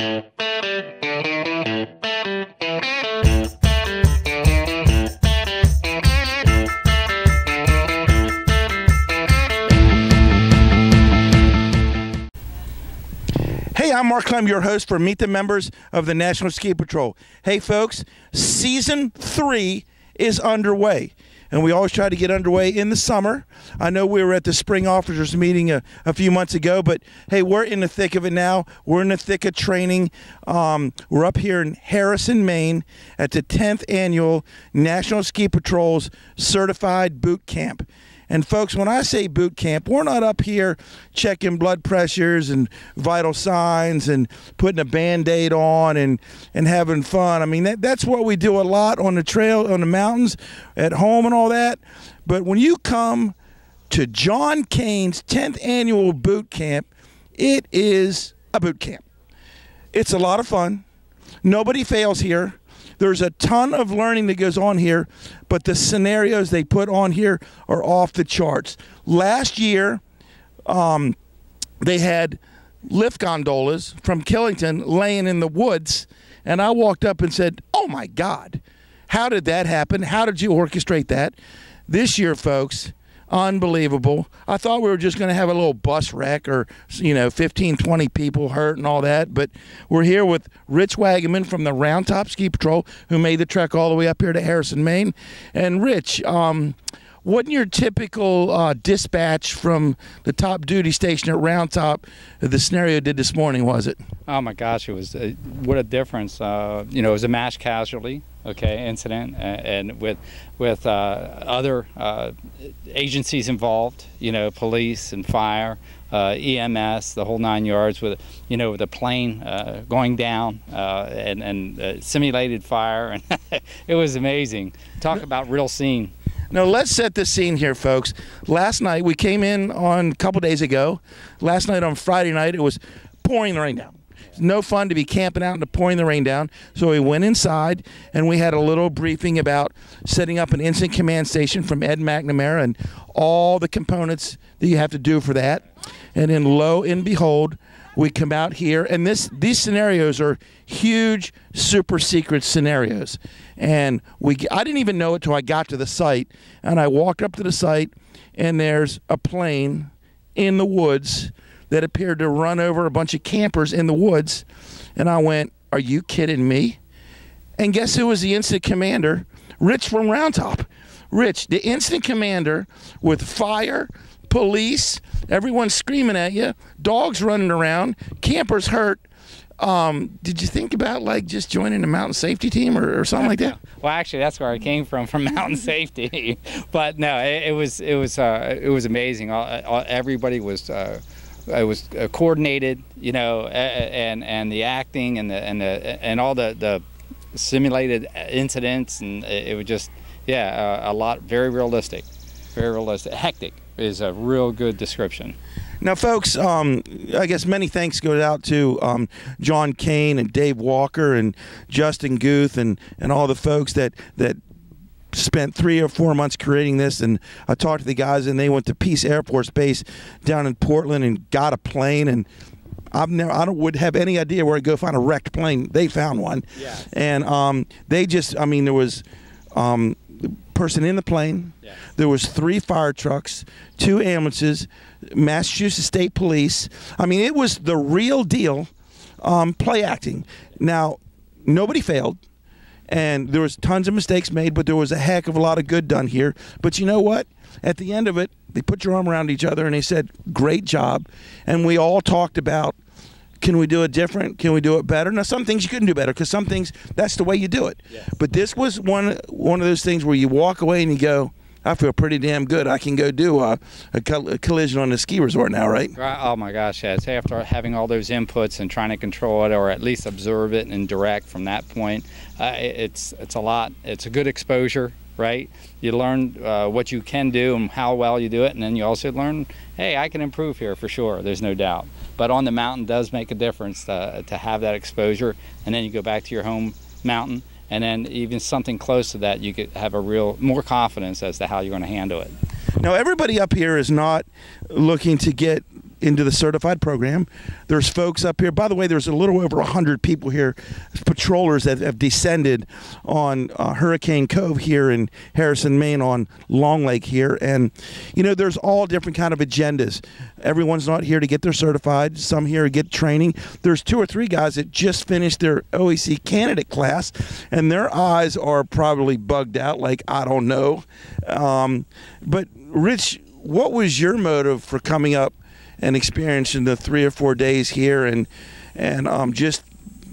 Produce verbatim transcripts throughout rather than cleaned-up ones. Hey, I'm Mark Clem, your host for Meet the Members of the National Ski Patrol. Hey folks, season three is underway. And we always try to get underway in the summer. I know we were at the spring officers meeting a, a few months ago, but hey, we're in the thick of it now. We're in the thick of training. Um, we're up here in Harrison, Maine at the tenth annual National Ski Patrol's Certified Boot Camp. And folks, when I say boot camp, we're not up here checking blood pressures and vital signs and putting a Band-Aid on and, and having fun. I mean, that, that's what we do a lot on the trail, on the mountains, at home and all that. But when you come to John Kane's tenth annual boot camp, it is a boot camp. It's a lot of fun. Nobody fails here. There's a ton of learning that goes on here, but the scenarios they put on here are off the charts. Last year, um, they had lift gondolas from Killington laying in the woods, and I walked up and said, oh my God, how did that happen? How did you orchestrate that? This year, folks, unbelievable. I thought we were just going to have a little bus wreck or, you know, fifteen, twenty people hurt and all that, but we're here with Rich Wagman from the Roundtop Ski Patrol, who made the trek all the way up here to Harrison, Maine. And Rich, um, wasn't your typical uh, dispatch from the top duty station at Roundtop the scenario did this morning, was it? Oh my gosh, it was, uh, what a difference. Uh, you know, it was a mass casualty. Okay, incident, and with with uh, other uh, agencies involved, you know, police and fire, uh, E M S, the whole nine yards. With you know, with a plane uh, going down uh, and and uh, simulated fire, and it was amazing. Talk about real scene. Now let's set the scene here, folks. Last night we came in on a couple days ago. Last night on Friday night it was pouring rain down. No fun to be camping out and pouring the rain down. So we went inside and we had a little briefing about setting up an instant command station from Ed McNamara and all the components that you have to do for that. And then lo and behold, we come out here, and this these scenarios are huge, super secret scenarios. And we I didn't even know it till I got to the site, and I walked up to the site, and there's a plane in the woods that appeared to run over a bunch of campers in the woods. And I went, are you kidding me? And guess who was the instant commander? Rich from Roundtop. Rich, the instant commander with fire, police, everyone screaming at you, dogs running around, campers hurt. Um, did you think about like just joining the mountain safety team or, or something like that? Well, actually, that's where I came from, from mountain safety. But no, it, it was it was uh, it was amazing. All, all, everybody was. Uh, It was coordinated, you know, and and the acting and the and the and all the the simulated incidents, and it was just, yeah, a lot, very realistic, very realistic. Hectic is a real good description. Now, folks, um, I guess many thanks go out to um, John Kane and Dave Walker and Justin Guth and and all the folks that that. spent three or four months creating this. And I talked to the guys, and they went to Peace Air Force Base down in Portland and got a plane, and I've never, I don't would have any idea where to go find a wrecked plane. They found one. Yeah. And um, they just, I mean, there was um, the person in the plane. Yeah. There was three fire trucks, two ambulances, Massachusetts State Police. I mean, it was the real deal, um, play acting. Now, nobody failed. And there was tons of mistakes made, but there was a heck of a lot of good done here. But you know what? At the end of it, they put your arm around each other and they said, great job. And we all talked about, can we do it different? Can we do it better? Now, some things you couldn't do better, because some things, that's the way you do it. Yes. But this was one, one of those things where you walk away and you go, I feel pretty damn good. I can go do a, a, coll a collision on the ski resort now, right? Oh my gosh, yes. After having all those inputs and trying to control it, or at least observe it and direct from that point, uh, it's it's a lot. It's a good exposure, right? You learn uh, what you can do and how well you do it, and then you also learn, hey, I can improve here for sure. There's no doubt. But on the mountain does make a difference uh, to have that exposure, and then you go back to your home mountain. And then even something close to that, you could have a real, more confidence as to how you're going to handle it. Now, everybody up here is not looking to get into the certified program. There's folks up here. By the way, there's a little over one hundred people here, patrollers that have descended on uh, Hurricane Cove here in Harrison, Maine, on Long Lake here. And, you know, there's all different kind of agendas. Everyone's not here to get their certified. Some here to get training. There's two or three guys that just finished their O E C candidate class, and their eyes are probably bugged out like, I don't know. Um, but, Rich, what was your motive for coming up and experiencing the three or four days here, and and um, just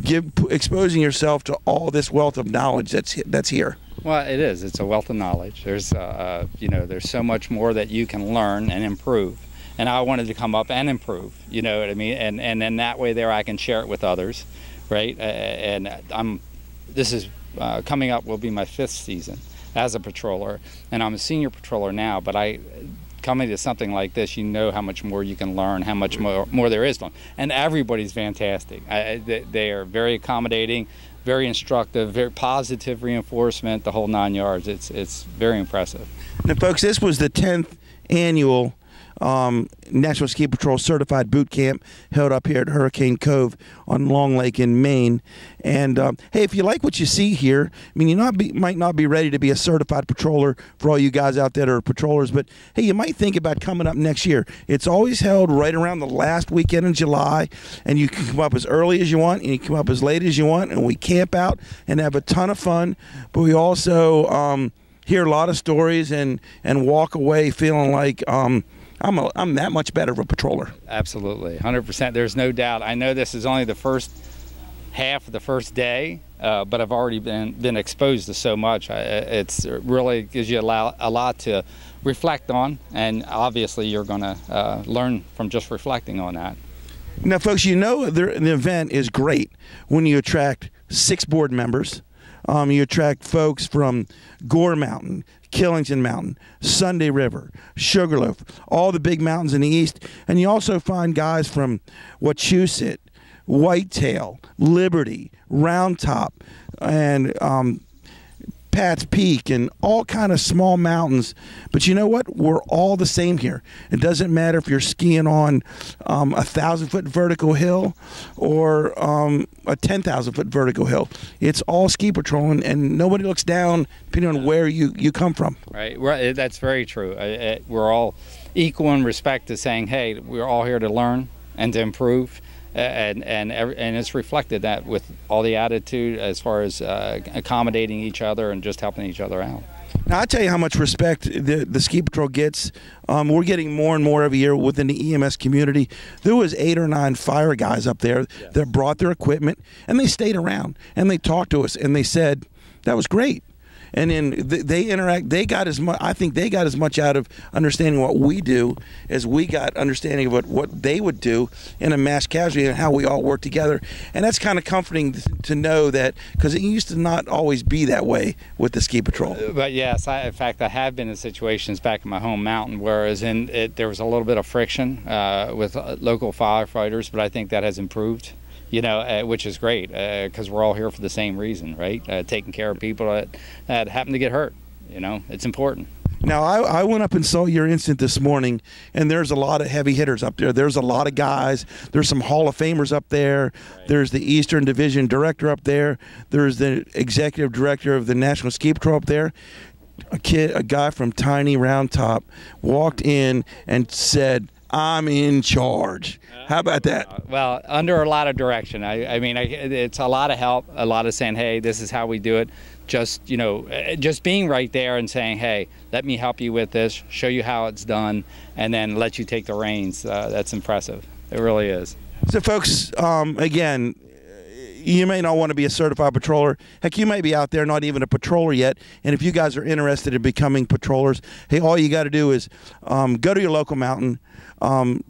give exposing yourself to all this wealth of knowledge that's that's here? Well, it is. It's a wealth of knowledge. There's uh, you know, there's so much more that you can learn and improve. And I wanted to come up and improve. You know what I mean? And and then that way there I can share it with others, right? And I'm this is uh, coming up will be my fifth season as a patroller, and I'm a senior patroller now, but I. Coming to something like this, you know how much more you can learn, how much more, more there is to learn. And everybody's fantastic. I, they, they are very accommodating, very instructive, very positive reinforcement, the whole nine yards. It's it's very impressive. Now, folks, this was the tenth annual um, National Ski Patrol Certified Boot Camp held up here at Hurricane Cove on Long Lake in Maine. And um, hey, if you like what you see here, I mean, you not be, might not be ready to be a certified patroller for all you guys out there that are patrollers, but hey, you might think about coming up next year. It's always held right around the last weekend in July, and you can come up as early as you want, and you can come up as late as you want, and we camp out and have a ton of fun, but we also um, hear a lot of stories and, and walk away feeling like um, I'm, a, I'm that much better of a patroller. Absolutely, one hundred percent. There's no doubt. I know this is only the first half of the first day, uh, but I've already been been exposed to so much. I, it's it really gives you a lot, a lot to reflect on, and obviously you're going to uh, learn from just reflecting on that. Now, folks, you know the, the event is great when you attract six board members. Um, you attract folks from Gore Mountain, Killington Mountain, Sunday River, Sugarloaf, all the big mountains in the east. And you also find guys from Wachusett, Whitetail, Liberty, Roundtop, and um, Pats Peak, and all kind of small mountains. But you know what? We're all the same here. It doesn't matter if you're skiing on um, a thousand foot vertical hill or um, a ten thousand foot vertical hill. It's all ski patrolling, and nobody looks down depending on where you, you come from. Right. Right. That's very true. We're all equal in respect to saying, hey, we're all here to learn and to improve. And and and it's reflected that with all the attitude as far as uh, accommodating each other and just helping each other out. Now, I tell you how much respect the the ski patrol gets. Um, we're getting more and more every year within the E M S community. There was eight or nine fire guys up there yeah. that brought their equipment, and they stayed around and they talked to us and they said that was great. And then they interact. They got as much. I think they got as much out of understanding what we do as we got understanding of what, what they would do in a mass casualty and how we all work together. And that's kind of comforting to know that, because it used to not always be that way with the ski patrol. But yes, I, in fact, I have been in situations back in my home mountain, whereas in it, there was a little bit of friction uh, with local firefighters. But I think that has improved. You know, uh, which is great, because uh, we're all here for the same reason, right? Uh, taking care of people that, that happen to get hurt. You know, it's important. Now, I, I went up and saw your incident this morning, and there's a lot of heavy hitters up there. There's a lot of guys. There's some Hall of Famers up there. Right. There's the Eastern Division director up there. There's the executive director of the National Ski Patrol up there. A kid, a guy from Tiny Roundtop walked in and said, I'm in charge. How about that? Well, under a lot of direction. I, I mean, I, it's a lot of help, a lot of saying, hey, this is how we do it. Just, you know, just being right there and saying, hey, let me help you with this, show you how it's done, and then let you take the reins. Uh, that's impressive. It really is. So, folks, um, again, you may not want to be a certified patroller. Heck, you may be out there not even a patroller yet. And if you guys are interested in becoming patrollers, hey, all you got to do is um, go to your local mountain, um,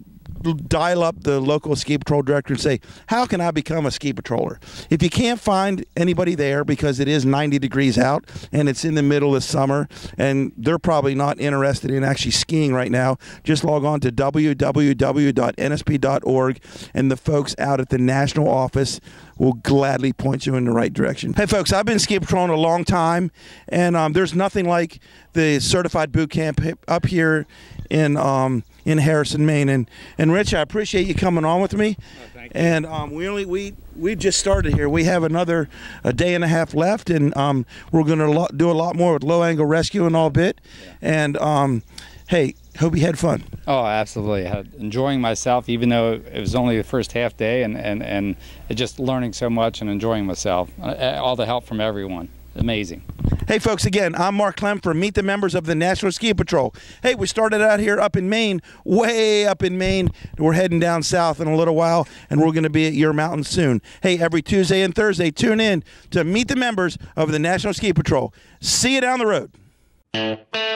dial up the local ski patrol director and say, how can I become a ski patroller? If you can't find anybody there because it is ninety degrees out and it's in the middle of summer and they're probably not interested in actually skiing right now, just log on to w w w dot n s p dot org, and the folks out at the national office will gladly point you in the right direction. Hey folks, I've been ski patrolling a long time, and um, there's nothing like the certified boot camp up here in um, in Harrison, Maine. And and Rich, I appreciate you coming on with me. Oh, thank you. And um, we only we we just started here. We have another a day and a half left, and um, we're going to do a lot more with low angle rescue and all bit. Yeah. And um, hey, hope you had fun. Oh, absolutely. Enjoying myself, even though it was only the first half day, and, and, and just learning so much and enjoying myself. All the help from everyone. Amazing. Hey, folks, again, I'm Mark Clem from Meet the Members of the National Ski Patrol. Hey, we started out here up in Maine, way up in Maine. We're heading down south in a little while, and we're going to be at your mountain soon. Hey, every Tuesday and Thursday, tune in to Meet the Members of the National Ski Patrol. See you down the road.